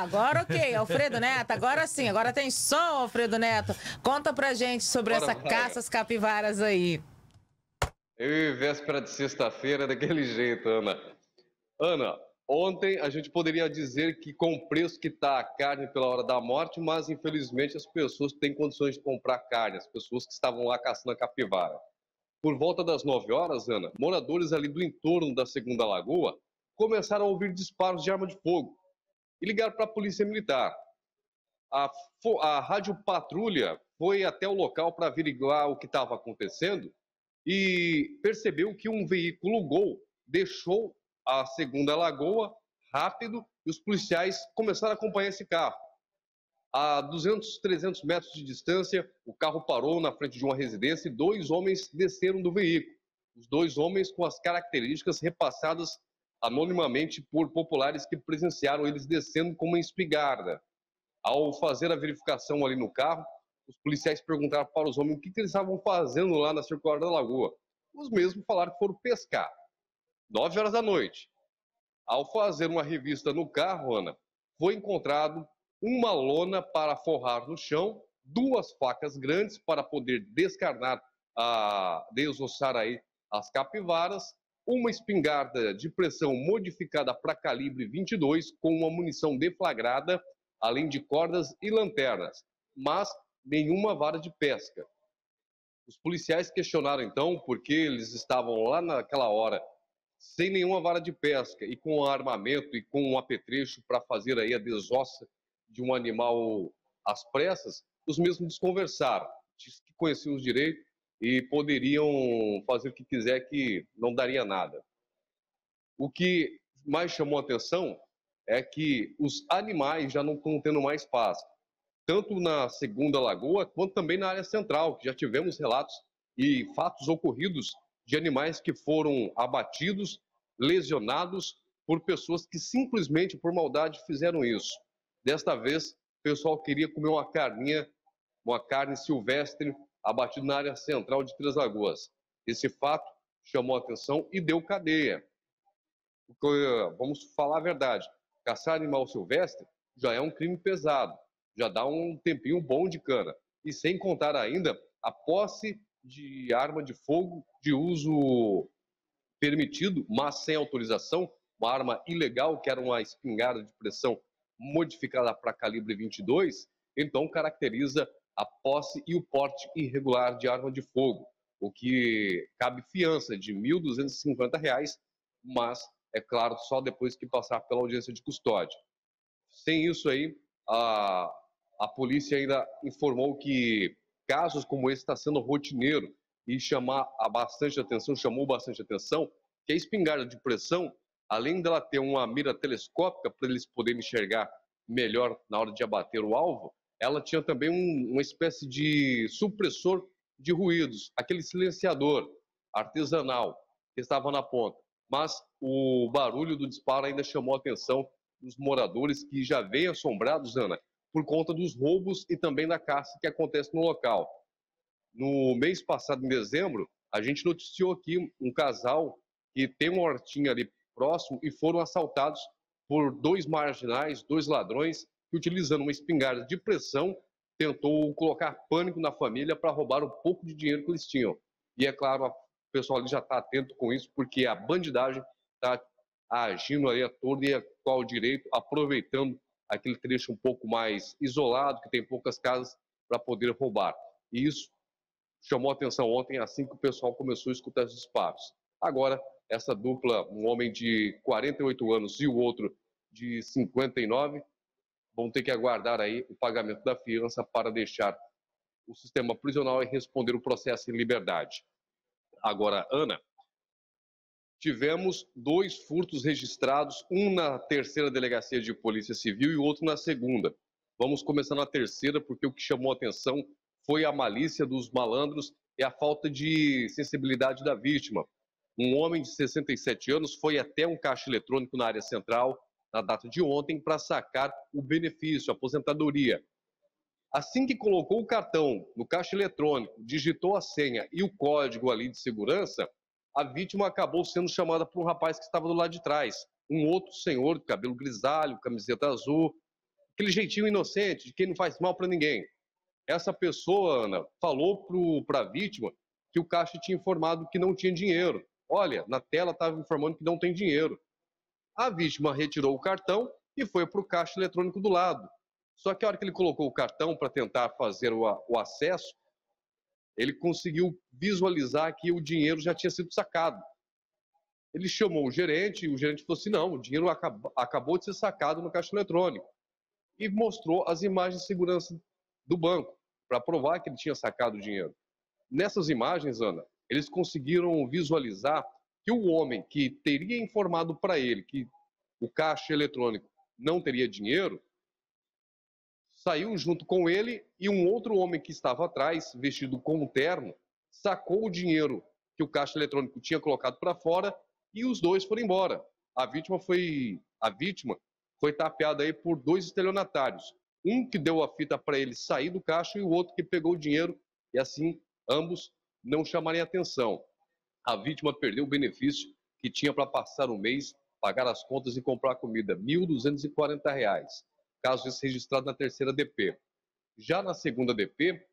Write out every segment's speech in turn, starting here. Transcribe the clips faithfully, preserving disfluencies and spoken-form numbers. Agora ok, Alfredo Neto, agora sim, agora tem som, Alfredo Neto. Conta pra gente sobre Bora, essa vai. caça às capivaras aí. Eu véspera de sexta-feira daquele jeito, Ana. Ana, ontem a gente poderia dizer que com o preço que tá a carne pela hora da morte, mas infelizmente as pessoas têm condições de comprar carne, as pessoas que estavam lá caçando a capivara. Por volta das nove horas, Ana, moradores ali do entorno da Segunda Lagoa começaram a ouvir disparos de arma de fogo e ligaram para a polícia militar. A, a rádio patrulha foi até o local para averiguar o que estava acontecendo e percebeu que um veículo Gol deixou a Segunda Lagoa rápido e os policiais começaram a acompanhar esse carro. A duzentos, trezentos metros de distância, o carro parou na frente de uma residência e dois homens desceram do veículo. Os dois homens com as características repassadas anonimamente por populares que presenciaram eles descendo com uma espingarda. Ao fazer a verificação ali no carro, os policiais perguntaram para os homens o que, que eles estavam fazendo lá na circular da Lagoa. Os mesmos falaram que foram pescar. nove horas da noite. Ao fazer uma revista no carro, Ana, foi encontrado uma lona para forrar no chão, duas facas grandes para poder descarnar, a, desossar aí as capivaras, uma espingarda de pressão modificada para calibre vinte e dois com uma munição deflagrada, além de cordas e lanternas, mas nenhuma vara de pesca. Os policiais questionaram então por que eles estavam lá naquela hora sem nenhuma vara de pesca e com armamento e com um apetrecho para fazer aí a desossa de um animal às pressas. Os mesmos desconversaram, disse que conheciam os direitos e poderiam fazer o que quiser, que não daria nada. O que mais chamou a atenção é que os animais já não estão tendo mais paz, tanto na Segunda Lagoa quanto também na área central, que já tivemos relatos e fatos ocorridos de animais que foram abatidos, lesionados por pessoas que simplesmente por maldade fizeram isso. Desta vez, o pessoal queria comer uma carninha, uma carne silvestre, abatido na área central de Três Lagoas. Esse fato chamou a atenção e deu cadeia. Porque, vamos falar a verdade, caçar animal silvestre já é um crime pesado, já dá um tempinho bom de cana. E sem contar ainda a posse de arma de fogo de uso permitido, mas sem autorização, uma arma ilegal, que era uma espingarda de pressão modificada para calibre vinte e dois, então caracteriza a posse e o porte irregular de arma de fogo, o que cabe fiança de mil duzentos e cinquenta reais, mas, é claro, só depois que passar pela audiência de custódia. Sem isso aí, a, a polícia ainda informou que casos como esse está sendo rotineiro e chamar a bastante atenção, chamou bastante atenção, que a espingarda de pressão, além dela ter uma mira telescópica para eles poderem enxergar melhor na hora de abater o alvo, ela tinha também um, uma espécie de supressor de ruídos, aquele silenciador artesanal que estava na ponta. Mas o barulho do disparo ainda chamou a atenção dos moradores, que já vêm assombrados, Ana, por conta dos roubos e também da caça que acontece no local. No mês passado, em dezembro, a gente noticiou aqui um casal que tem uma hortinha ali próximo e foram assaltados por dois marginais, dois ladrões, que, utilizando uma espingarda de pressão, tentou colocar pânico na família para roubar um pouco de dinheiro que eles tinham. E, é claro, o pessoal ali já está atento com isso, porque a bandidagem está agindo ali a todo e a qual direito, aproveitando aquele trecho um pouco mais isolado, que tem poucas casas, para poder roubar. E isso chamou a atenção ontem, assim que o pessoal começou a escutar os disparos. Agora, essa dupla, um homem de quarenta e oito anos e o outro de cinquenta e nove, vão ter que aguardar aí o pagamento da fiança para deixar o sistema prisional e responder o processo em liberdade. Agora, Ana, tivemos dois furtos registrados, um na terceira delegacia de polícia civil e o outro na segunda. Vamos começar na terceira, porque o que chamou a atenção foi a malícia dos malandros e a falta de sensibilidade da vítima. Um homem de sessenta e sete anos foi até um caixa eletrônico na área central, na data de ontem, para sacar o benefício, a aposentadoria. Assim que colocou o cartão no caixa eletrônico, digitou a senha e o código ali de segurança, a vítima acabou sendo chamada por um rapaz que estava do lado de trás, um outro senhor de cabelo grisalho, camiseta azul, aquele jeitinho inocente de quem não faz mal para ninguém. Essa pessoa, Ana, falou para a vítima que o caixa tinha informado que não tinha dinheiro. Olha, na tela estava informando que não tem dinheiro. A vítima retirou o cartão e foi para o caixa eletrônico do lado. Só que a hora que ele colocou o cartão para tentar fazer o, o acesso, ele conseguiu visualizar que o dinheiro já tinha sido sacado. Ele chamou o gerente e o gerente falou assim, não, o dinheiro acabou, acabou de ser sacado no caixa eletrônico. E mostrou as imagens de segurança do banco, para provar que ele tinha sacado o dinheiro. Nessas imagens, Ana, eles conseguiram visualizar que o homem que teria informado para ele que o caixa eletrônico não teria dinheiro, saiu junto com ele e um outro homem que estava atrás, vestido com um terno, sacou o dinheiro que o caixa eletrônico tinha colocado para fora e os dois foram embora. A vítima foi, a vítima foi tapeada aí por dois estelionatários. Um que deu a fita para ele sair do caixa e o outro que pegou o dinheiro e assim ambos não chamarem atenção. A vítima perdeu o benefício que tinha para passar um mês, pagar as contas e comprar comida, mil duzentos e quarenta reais. Caso esse registrado na terceira D P. Já na segunda D P,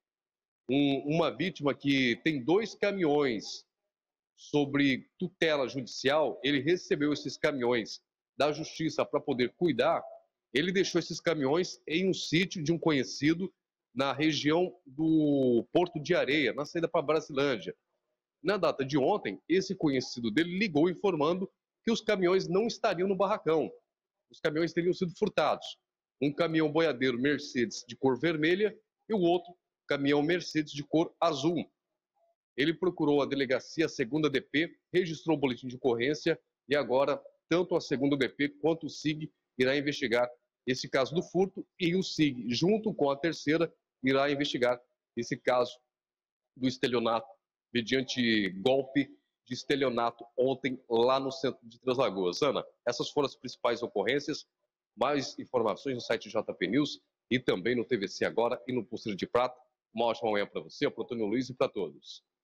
um, uma vítima que tem dois caminhões sobre tutela judicial, ele recebeu esses caminhões da justiça para poder cuidar, ele deixou esses caminhões em um sítio de um conhecido na região do Porto de Areia, na saída para Brasilândia. Na data de ontem, esse conhecido dele ligou informando que os caminhões não estariam no barracão, os caminhões teriam sido furtados. Um caminhão boiadeiro Mercedes de cor vermelha e o outro caminhão Mercedes de cor azul. Ele procurou a delegacia segunda D P, registrou o boletim de ocorrência e agora tanto a segunda D P quanto o S I G irá investigar esse caso do furto e o S I G, junto com a terceira, irá investigar esse caso do estelionato, mediante golpe de estelionato ontem lá no centro de Três Lagoas. Ana, essas foram as principais ocorrências. Mais informações no site J P News e também no T V C Agora e no Pulseira de Prata. Uma ótima manhã para você, para o Antônio Luiz e para todos.